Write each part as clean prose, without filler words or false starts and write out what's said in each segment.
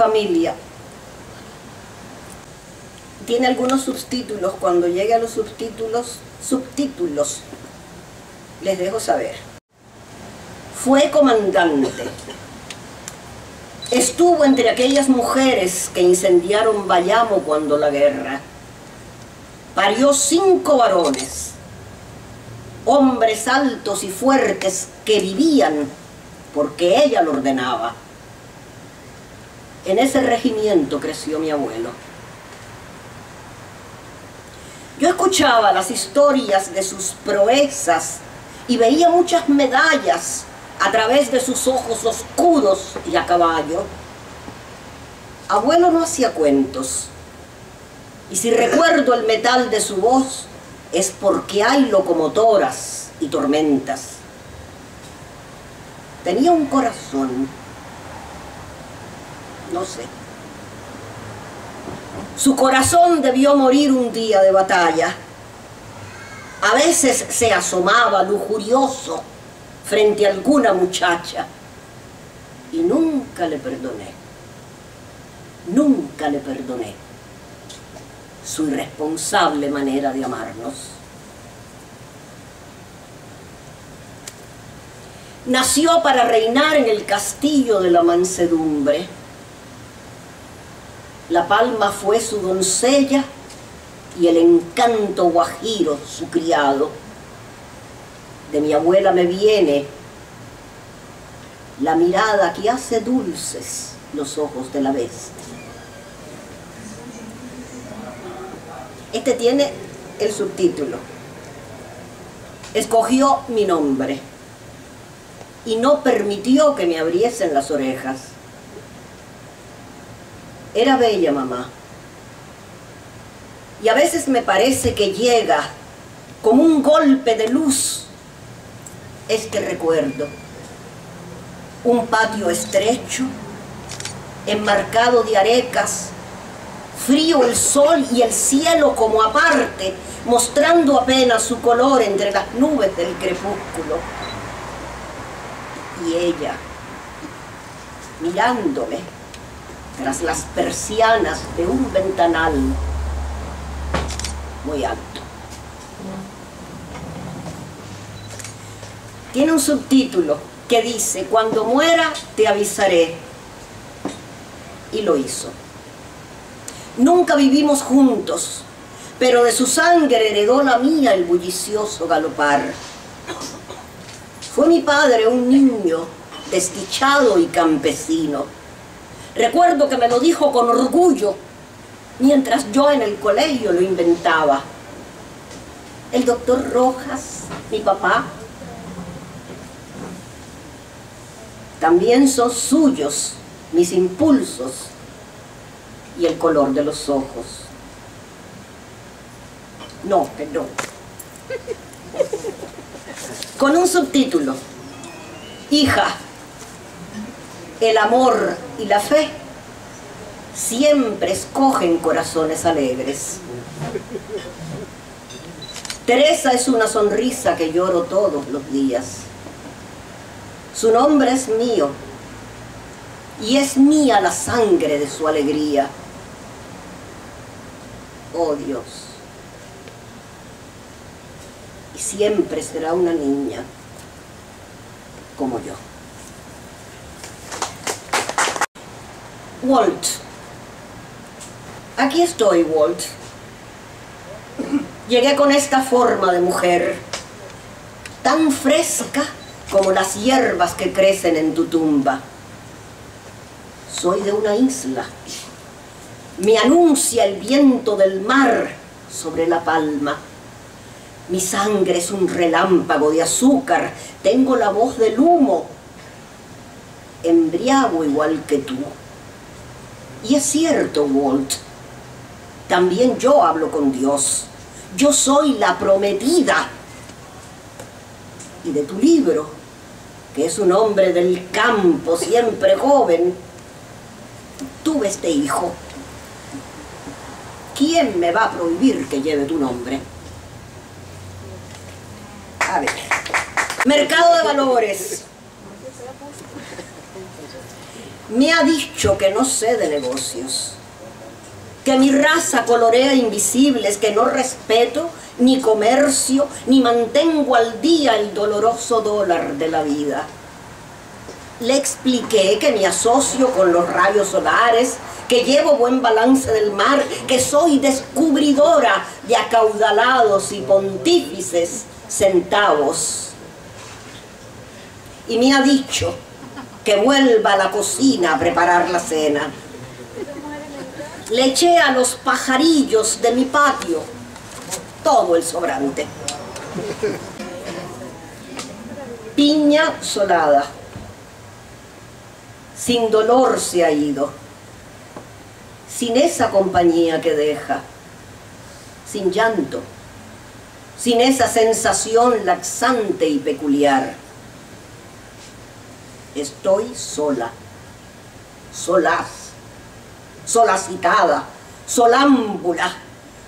familia. Tiene algunos subtítulos. Cuando llegue a los subtítulos, les dejo saber. Fue comandante. Estuvo entre aquellas mujeres que incendiaron Bayamo cuando la guerra. Parió 5 varones, hombres altos y fuertes que vivían porque ella lo ordenaba. En ese regimiento creció mi abuelo. Yo escuchaba las historias de sus proezas y veía muchas medallas a través de sus ojos oscuros y a caballo. Abuelo no hacía cuentos, y si recuerdo el metal de su voz es porque hay locomotoras y tormentas. Tenía un corazón, no sé. Su corazón debió morir un día de batalla. A veces se asomaba lujurioso frente a alguna muchacha y nunca le perdoné. Nunca le perdoné su irresponsable manera de amarnos. Nació para reinar en el castillo de la mansedumbre. La palma fue su doncella y el encanto guajiro su criado. De mi abuela me viene la mirada que hace dulces los ojos de la bestia. Este tiene el subtítulo. Escogió mi nombre y no permitió que me abriesen las orejas. Era bella, mamá, y a veces me parece que llega como un golpe de luz este recuerdo. Un patio estrecho, enmarcado de arecas, frío el sol y el cielo como aparte, mostrando apenas su color entre las nubes del crepúsculo. Y ella, mirándome tras las persianas de un ventanal muy alto. Tiene un subtítulo que dice: cuando muera te avisaré. Y lo hizo. Nunca vivimos juntos, pero de su sangre heredó la mía el bullicioso galopar. Fue mi padre un niño desdichado y campesino. Recuerdo que me lo dijo con orgullo, mientras yo en el colegio lo inventaba. El doctor Rojas, mi papá, también son suyos mis impulsos y el color de los ojos. No, perdón. Con un subtítulo: hija, el amor y la fe siempre escogen corazones alegres. Teresa es una sonrisa que lloro todos los días. Su nombre es mío y es mía la sangre de su alegría. Oh Dios, y siempre será una niña como yo. Walt. Aquí estoy, Walt. Llegué con esta forma de mujer, tan fresca como las hierbas que crecen en tu tumba. Soy de una isla. Me anuncia el viento del mar sobre la palma. Mi sangre es un relámpago de azúcar. Tengo la voz del humo. Embriago igual que tú. Y es cierto, Walt, también yo hablo con Dios. Yo soy la prometida. Y de tu libro, que es un hombre del campo, siempre joven, tuve este hijo. ¿Quién me va a prohibir que lleve tu nombre? A ver. Mercado de valores. me ha dicho que no sé de negocios, que mi raza colorea invisibles, que no respeto ni comercio, ni mantengo al día el doloroso dólar de la vida. Le expliqué que me asocio con los rayos solares, que llevo buen balance del mar, que soy descubridora de acaudalados y pontífices centavos. Y me ha dicho que vuelva a la cocina a preparar la cena. Le eché a los pajarillos de mi patio todo el sobrante. Piña solada, sin dolor se ha ido, sin esa compañía que deja, sin llanto, sin esa sensación laxante y peculiar. Estoy sola, solaz, solacitada, solámbula,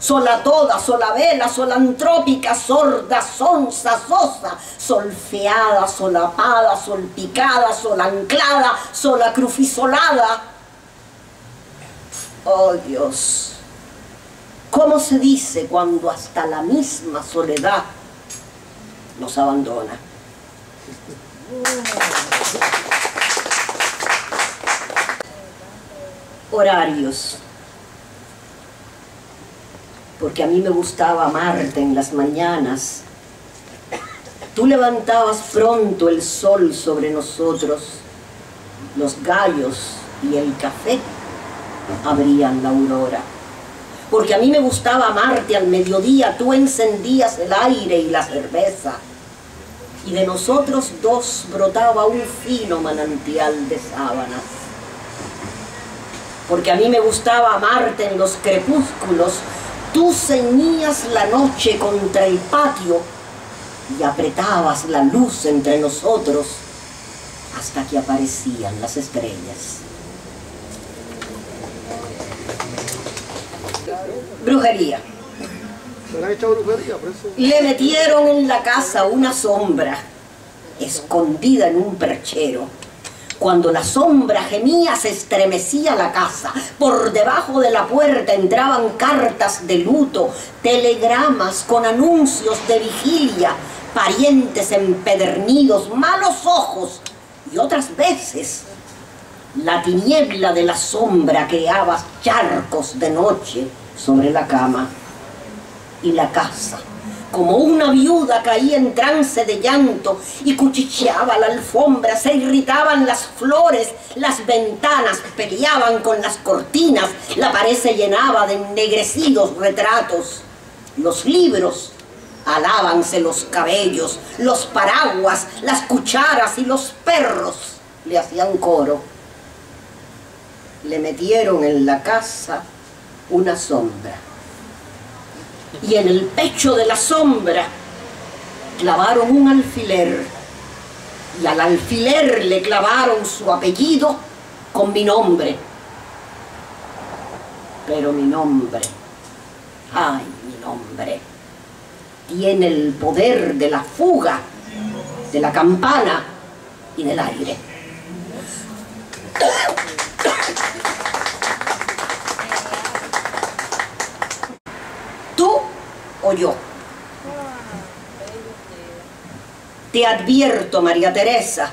sola toda, solavela, solantrópica, sorda, sonsa, sosa, solfeada, solapada, solpicada, solanclada, solacrufisolada. Oh Dios, ¿cómo se dice cuando hasta la misma soledad nos abandona? Horarios. Porque a mí me gustaba amarte en las mañanas. Tú levantabas pronto el sol sobre nosotros. Los gallos y el café abrían la aurora. Porque a mí me gustaba amarte al mediodía. Tú encendías el aire y la cerveza. Y de nosotros dos brotaba un fino manantial de sábanas. Porque a mí me gustaba amarte en los crepúsculos. Tú ceñías la noche contra el patio y apretabas la luz entre nosotros hasta que aparecían las estrellas. Brujería. Le metieron en la casa una sombra, escondida en un perchero. Cuando la sombra gemía, se estremecía la casa. Por debajo de la puerta entraban cartas de luto, telegramas con anuncios de vigilia, parientes empedernidos, malos ojos. Y otras veces, la tiniebla de la sombra creaba charcos de noche sobre la cama. Y la casa, como una viuda, caía en trance de llanto y cuchicheaba la alfombra, se irritaban las flores, las ventanas peleaban con las cortinas, la pared se llenaba de ennegrecidos retratos, los libros alábanse los cabellos, los paraguas, las cucharas y los perros le hacían coro. Le metieron en la casa una sombra. Y en el pecho de la sombra clavaron un alfiler, y al alfiler le clavaron su apellido con mi nombre. Pero mi nombre, ay mi nombre, tiene el poder de la fuga, de la campana y del aire. O yo. Te advierto, María Teresa,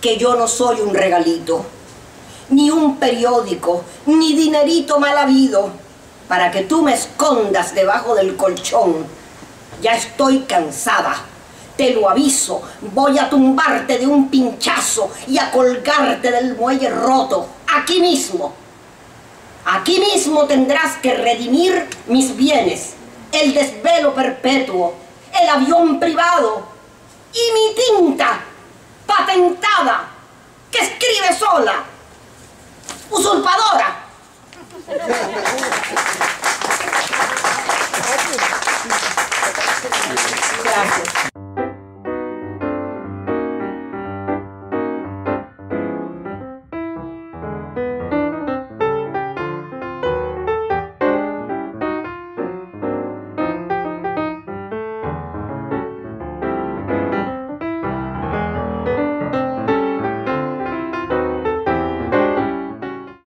que yo no soy un regalito, ni un periódico, ni dinerito mal habido, para que tú me escondas debajo del colchón. Ya estoy cansada, te lo aviso, voy a tumbarte de un pinchazo y a colgarte del muelle roto, aquí mismo. Aquí mismo tendrás que redimir mis bienes, el desvelo perpetuo, el avión privado y mi tinta patentada que escribe sola, usurpadora. Gracias.